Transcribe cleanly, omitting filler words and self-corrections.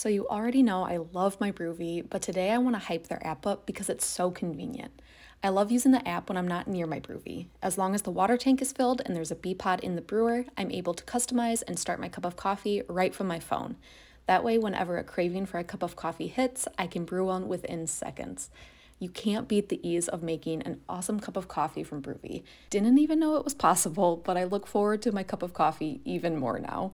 So you already know I love my Bruvi, but today I want to hype their app up because it's so convenient. I love using the app when I'm not near my Bruvi. As long as the water tank is filled and there's a B-Pod in the brewer, I'm able to customize and start my cup of coffee right from my phone. That way, whenever a craving for a cup of coffee hits, I can brew one within seconds. You can't beat the ease of making an awesome cup of coffee from Bruvi. Didn't even know it was possible, but I look forward to my cup of coffee even more now.